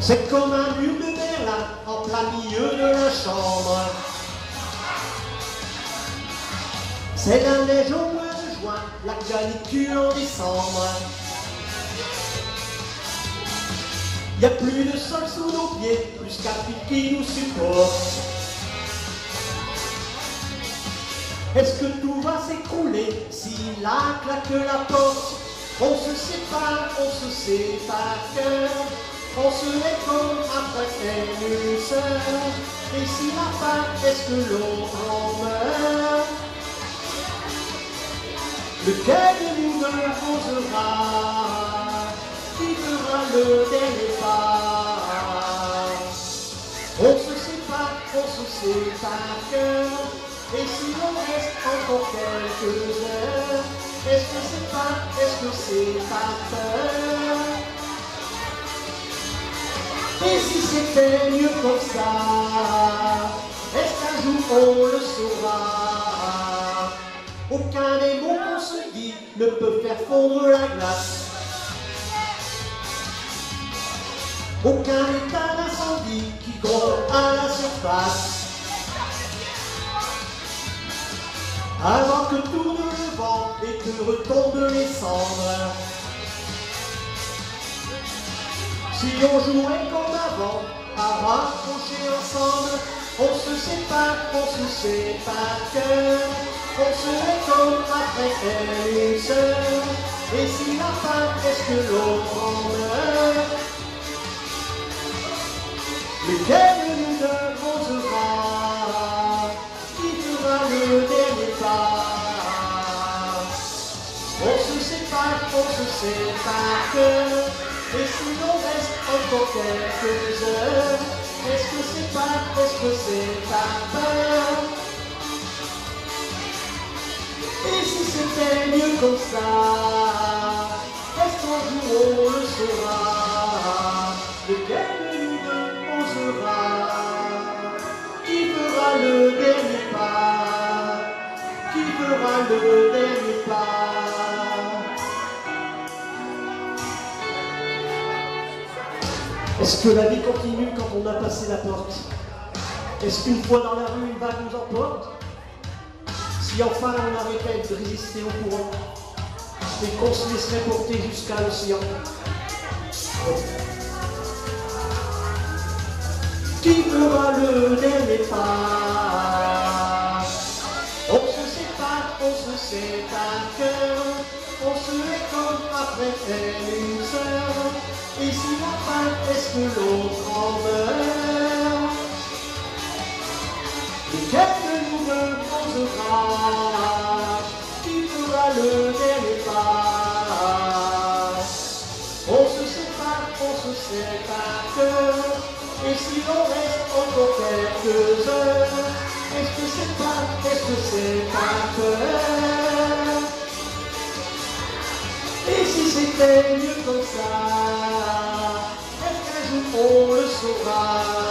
C'est comme un mur de Berlin en plein milieu de la chambre. C'est la neige au mois de juin, la canicule en décembre. Il n'y a plus de sol sous nos pieds, plus qu'un fil qui nous supporte. Est-ce que tout va s'écrouler si la claque la porte? On se sépare cœur. On se répond après une sœur. Et si la fin, est-ce que l'autre en meurt? Lequel de nous osera? Qui fera le dernier pas? On se sépare cœur. Et si l'on reste encore quelques heures, est-ce que c'est par peur? Et si c'était mieux comme ça, est-ce qu'un jour on le saura? Aucun des mots qu'on se dit ne peut faire fondre la glace. Aucun état d'incendie qui gronde à la surface. Avant que tourne le vent et que retombent les cendres. Si on jouait comme avant, à rapprocher ensemble, on se sépare cœur, on se répond après une sœur, et si la fin, est-ce que l'autre en meurt? Lequel nous devons? Qui fera le dernier pas? On se sépare cœur. Et si l'on reste encore quelques heures, est-ce que c'est par peur? Et si c'était mieux comme ça, est-ce qu'un jour on le saura? Lequel de nous deux osera? Qui fera le dernier pas? Qui fera le dernier pas? Est-ce que la vie continue quand on a passé la porte? Est-ce qu'une fois dans la rue, une vague nous emporte? Si enfin on arrêtait de résister au courant et qu'on se laisserait porter jusqu'à l'océan? Qui fera le dernier pas? On se sépare cœur, on se étonne après une sœur. Et si la fin, est-ce que l'autre en meurt? Lequel de nous deux osera? Qui fera le dernier pas? On se sépare cœur. Et si l'on reste encore quelques heures, est-ce que c'est par peur? Et si c'était mieux comme ça, est-ce qu'un jour on le saura?